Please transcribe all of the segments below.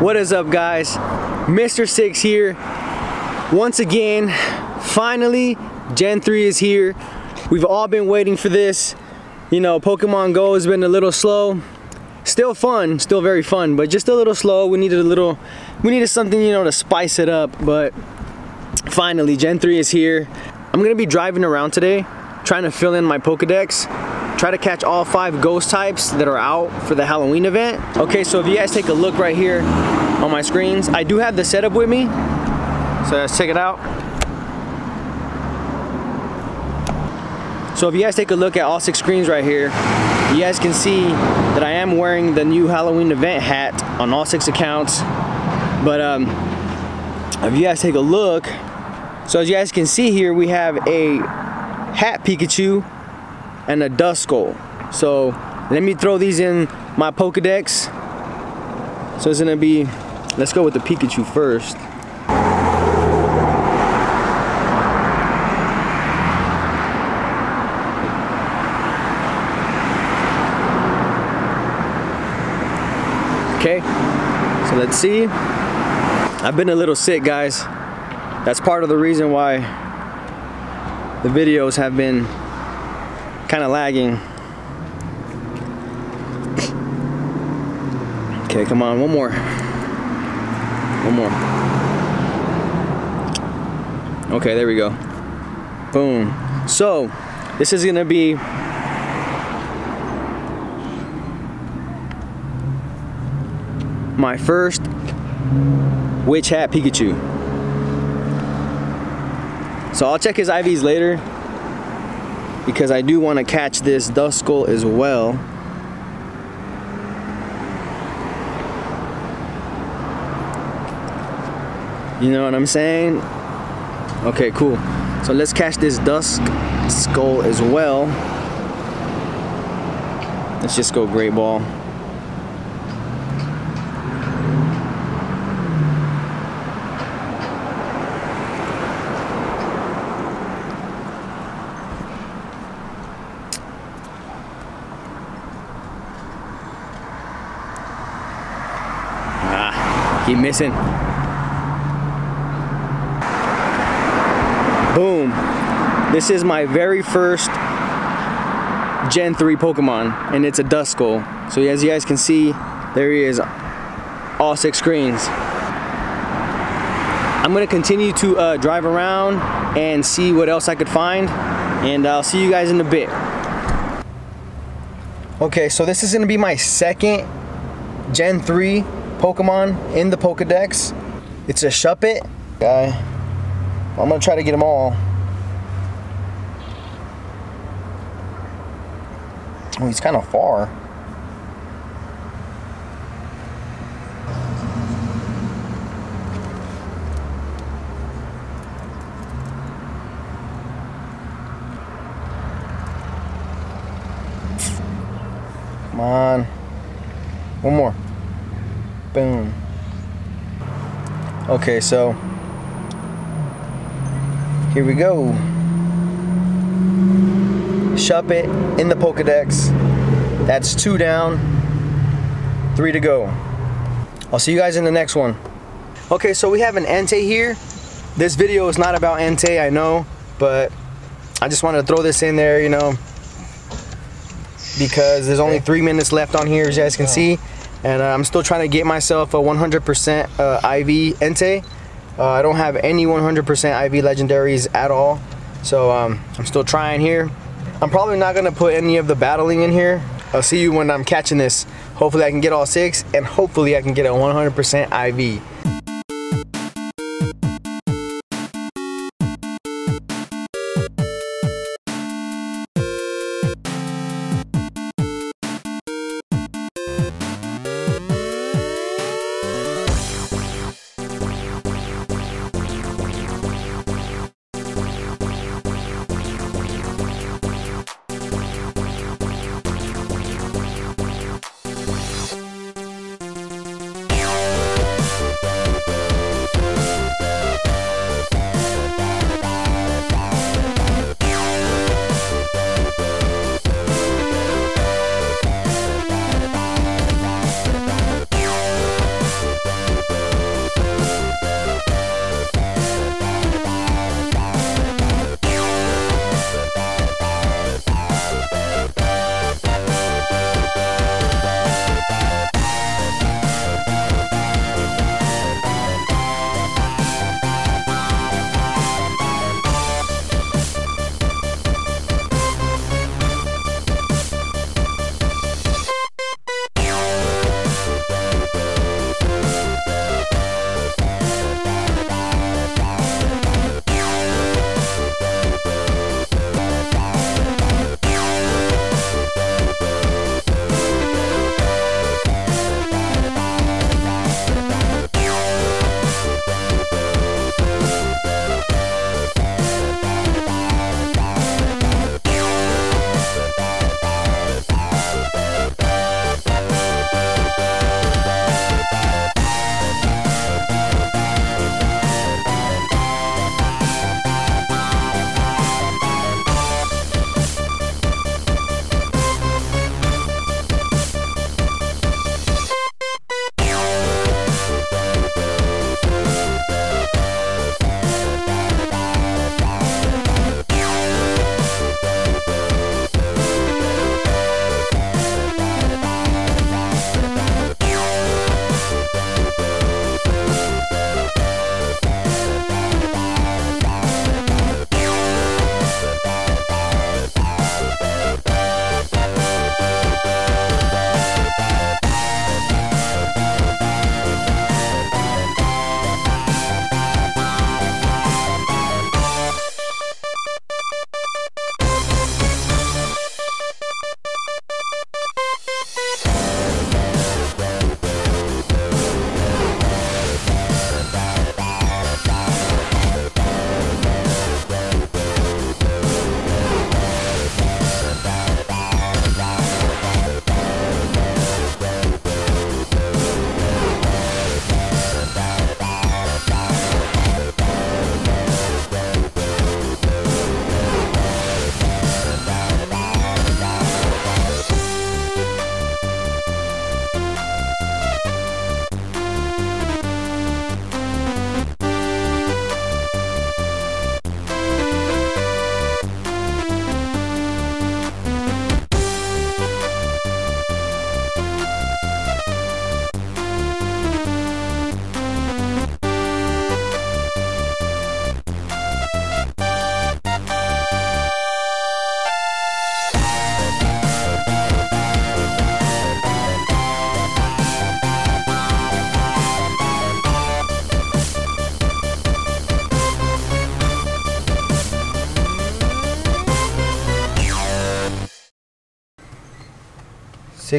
What is up, guys? Mr. Six here once again. Finally, Gen 3 is here. We've all been waiting for this. You know, Pokemon Go has been a little slow. Still fun, still very fun, but just a little slow. We needed something, you know, to spice it up. But finally, Gen 3 is here. I'm gonna be driving around today, trying to fill in my Pokedex, try to catch all 5 ghost types that are out for the Halloween event. Okay, so if you guys take a look right here on my screens, I do have the setup with me, so let's check it out. So if you guys take a look at all 6 screens right here, you guys can see that I am wearing the new Halloween event hat on all 6 accounts. But if you guys take a look, so as you guys can see here, we have a hat Pikachu and a Duskull. So let me throw these in my Pokedex. So it's gonna be, let's go with the Pikachu first. Okay, so let's see. I've been a little sick, guys. That's part of the reason why the videos have been kind of lagging. Okay, come on, one more. One more. Okay, there we go. Boom. So, this is gonna be my first Witch Hat Pikachu. So I'll check his IVs later, because I do want to catch this Duskull as well. You know what I'm saying? Okay, cool. So let's catch this Duskull as well. Let's just go Great Ball. Keep missing. Boom. This is my very first Gen 3 Pokemon, and it's a Duskull. So as you guys can see, there he is, all 6 screens. I'm gonna continue to drive around and see what else I could find, and I'll see you guys in a bit. Okay, so this is gonna be my second Gen 3 Pokemon in the Pokedex. It's a Shuppet guy. I'm gonna try to get them all. Oh, he's kind of far. Come on. One more. Boom. Okay, so here we go. Shuppet in the Pokedex. That's 2 down, 3 to go. I'll see you guys in the next one. Okay, so we have an Entei here. This video is not about Entei, I know, but I just wanted to throw this in there, you know, because there's only 3 minutes left on here, as you guys can see. And I'm still trying to get myself a 100% IV Entei. I don't have any 100% IV legendaries at all. So I'm still trying here. I'm probably not gonna put any of the battling in here. I'll see you when I'm catching this. Hopefully I can get all 6, and hopefully I can get a 100% IV.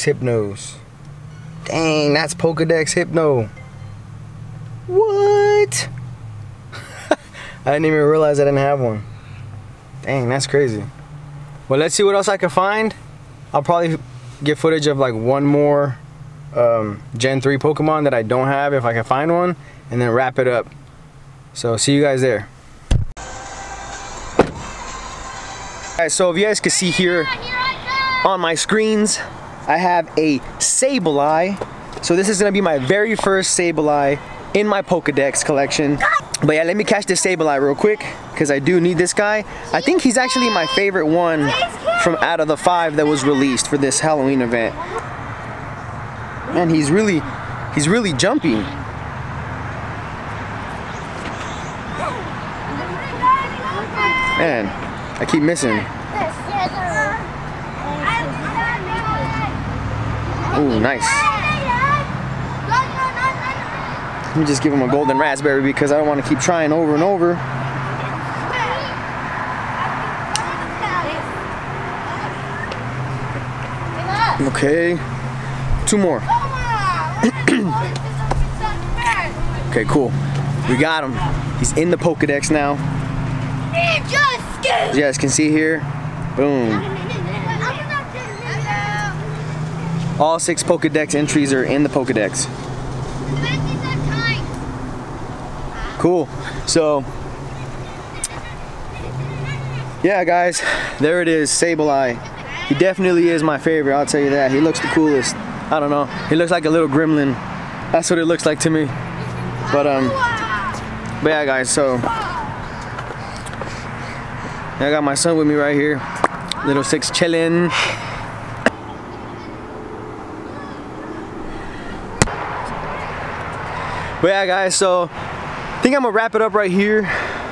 6 Hypnos. Dang, that's Pokedex Hypno. What? I didn't even realize I didn't have one. Dang, that's crazy. Well, let's see what else I can find. I'll probably get footage of like one more Gen 3 Pokemon that I don't have if I can find one, and then wrap it up. So see you guys there. Alright, so if you guys can see here on my screens, I have a Sableye. So this is gonna be my very first Sableye in my Pokedex collection. But yeah, let me catch this Sableye real quick, because I do need this guy. I think he's actually my favorite one from out of the 5 that was released for this Halloween event. Man, he's really jumpy. Man, I keep missing. Ooh, nice. Let me just give him a golden raspberry, because I don't want to keep trying over and over. Okay, 2 more. Okay, cool. We got him. He's in the Pokedex now. As you guys can see here, boom. All 6 Pokedex entries are in the Pokedex. Cool. So, yeah, guys, there it is, Sableye. He definitely is my favorite, I'll tell you that. He looks the coolest. I don't know. He looks like a little gremlin. That's what it looks like to me. But yeah, guys, so I got my son with me right here. Little 6 chillin'. But yeah, guys, so I think I'm gonna wrap it up right here.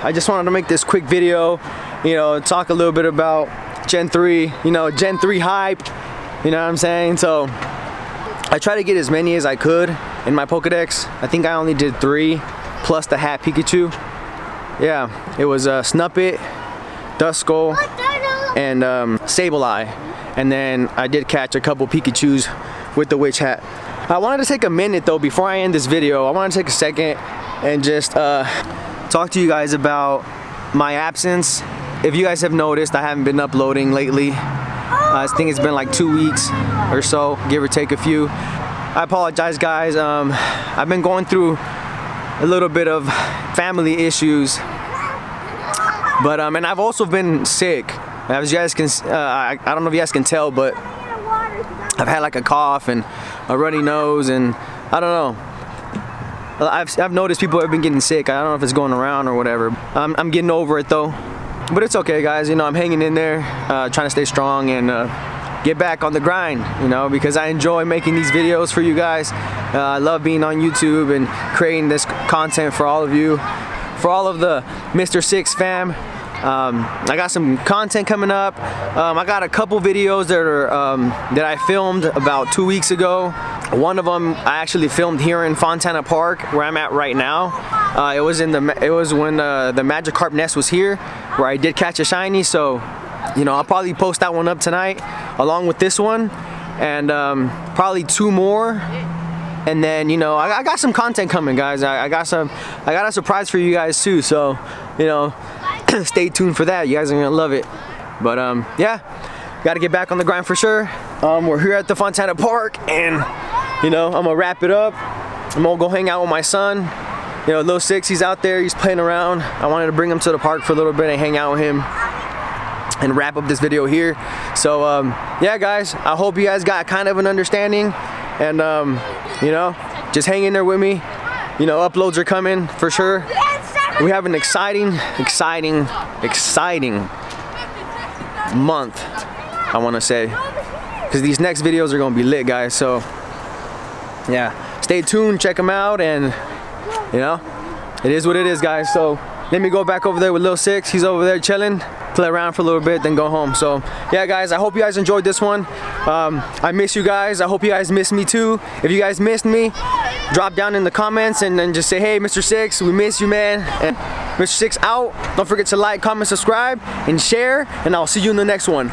I just wanted to make this quick video, you know, talk a little bit about Gen 3, you know, Gen 3 hype, you know what I'm saying? So I try to get as many as I could in my Pokedex. I think I only did 3, plus the hat Pikachu. Yeah, it was Shuppet, Duskull, and Sableye, and then I did catch a couple Pikachus with the witch hat. I wanted to take a minute though before I end this video. I want to take a second and just talk to you guys about my absence. If you guys have noticed, I haven't been uploading lately. I think it's been like 2 weeks or so, give or take a few. I apologize, guys. I've been going through a little bit of family issues. But, and I've also been sick. As you guys can, I don't know if you guys can tell, but I've had like a cough and a runny nose, and I don't know. I've noticed people have been getting sick. I don't know if it's going around or whatever. I'm getting over it though. But it's okay, guys, you know, I'm hanging in there, trying to stay strong and get back on the grind, you know, because I enjoy making these videos for you guys. I love being on YouTube and creating this content for all of you. For all of the Mr. Six fam, I got some content coming up. I got a couple videos that are that I filmed about 2 weeks ago. One of them I actually filmed here in Fontana Park, where I'm at right now. It was when the Magikarp nest was here, where I did catch a shiny. So, you know, I'll probably post that one up tonight, along with this one, and probably 2 more. And then, you know, I got some content coming, guys. I got a surprise for you guys too. So, you know, stay tuned for that. You guys are gonna love it. But yeah, gotta get back on the grind for sure. We're here at the Fontana Park, and you know, I'm gonna wrap it up. I'm gonna go hang out with my son. You know, little 6, he's out there, he's playing around. I wanted to bring him to the park for a little bit and hang out with him, and wrap up this video here. So yeah, guys, I hope you guys got kind of an understanding. And, you know, just hang in there with me. You know, uploads are coming for sure. We have an exciting month, I want to say. Because these next videos are going to be lit, guys. So, yeah, stay tuned, check them out. And, you know, it is what it is, guys. So, let me go back over there with Lil Six. He's over there chilling. Play around for a little bit, then go home. So yeah, guys, I hope you guys enjoyed this one. I miss you guys. I hope you guys miss me too. If you guys missed me, drop down in the comments and then just say, hey, Mr. Six, we miss you, man. And Mr. Six out. Don't forget to like, comment, subscribe, and share, and I'll see you in the next one.